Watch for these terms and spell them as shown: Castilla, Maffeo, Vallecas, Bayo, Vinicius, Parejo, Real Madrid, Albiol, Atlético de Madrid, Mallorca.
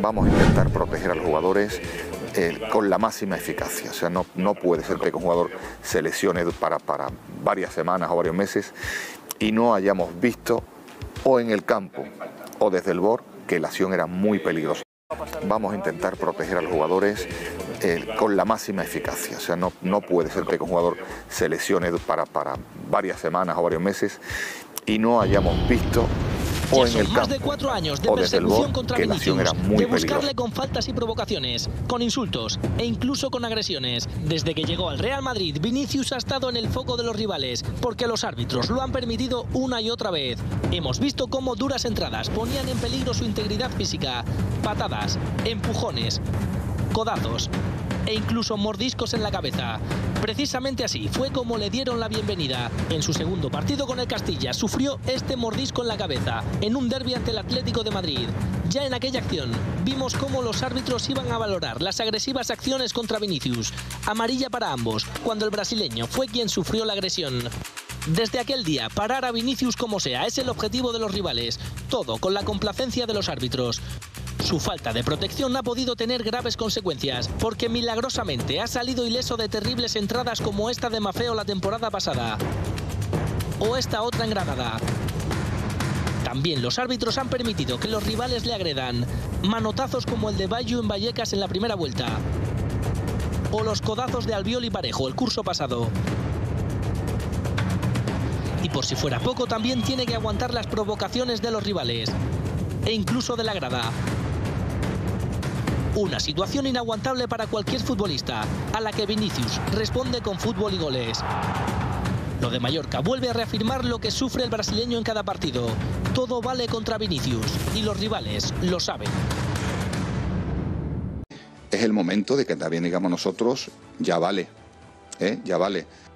Vamos a intentar proteger a los jugadores con la máxima eficacia. O sea, no puede ser que un jugador se lesione para varias semanas o varios meses y no hayamos visto, o en el campo o desde el borde, que la acción era muy peligrosa. Vamos a intentar proteger a los jugadores con la máxima eficacia. O sea, no puede ser que un jugador se lesione para varias semanas o varios meses y no hayamos visto, o en el campo, más de 4 años de persecución contra Vinicius, de buscarle con faltas y provocaciones, con insultos e incluso con agresiones. Desde que llegó al Real Madrid, Vinicius ha estado en el foco de los rivales, porque los árbitros lo han permitido una y otra vez. Hemos visto cómo duras entradas ponían en peligro su integridad física, patadas, empujones, codazos e incluso mordiscos en la cabeza. Precisamente así fue como le dieron la bienvenida. En su segundo partido con el Castilla sufrió este mordisco en la cabeza en un derbi ante el Atlético de Madrid. Ya en aquella acción vimos cómo los árbitros iban a valorar las agresivas acciones contra Vinicius. Amarilla para ambos, cuando el brasileño fue quien sufrió la agresión. Desde aquel día, parar a Vinicius como sea es el objetivo de los rivales, todo con la complacencia de los árbitros. Su falta de protección ha podido tener graves consecuencias, porque milagrosamente ha salido ileso de terribles entradas como esta de Maffeo la temporada pasada, o esta otra en Granada. También los árbitros han permitido que los rivales le agredan, manotazos como el de Bayo en Vallecas en la primera vuelta, o los codazos de Albiol y Parejo el curso pasado. Y por si fuera poco, también tiene que aguantar las provocaciones de los rivales, e incluso de la grada. Una situación inaguantable para cualquier futbolista, a la que Vinicius responde con fútbol y goles. Lo de Mallorca vuelve a reafirmar lo que sufre el brasileño en cada partido. Todo vale contra Vinicius, y los rivales lo saben. Es el momento de que también digamos nosotros, ya vale, ya vale.